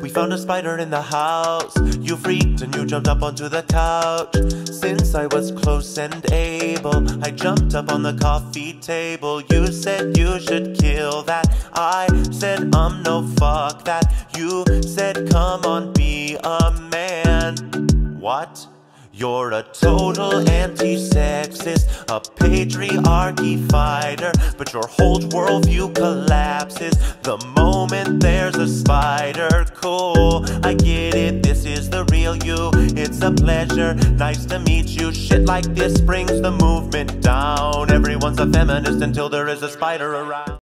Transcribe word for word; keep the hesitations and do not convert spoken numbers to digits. We found a spider in the house. You freaked and you jumped up onto the couch. Since I was close and able, I jumped up on the coffee table. You said you should kill that. I said um no, fuck that. You said come on, be a man. What? You're a total anti-sexist, a patriarchy fighter, but your whole worldview collapses the moment there's a spider. Cool, I get it, this is the real you. It's a pleasure, nice to meet you. Shit like this brings the movement down. Everyone's a feminist until there is a spider around.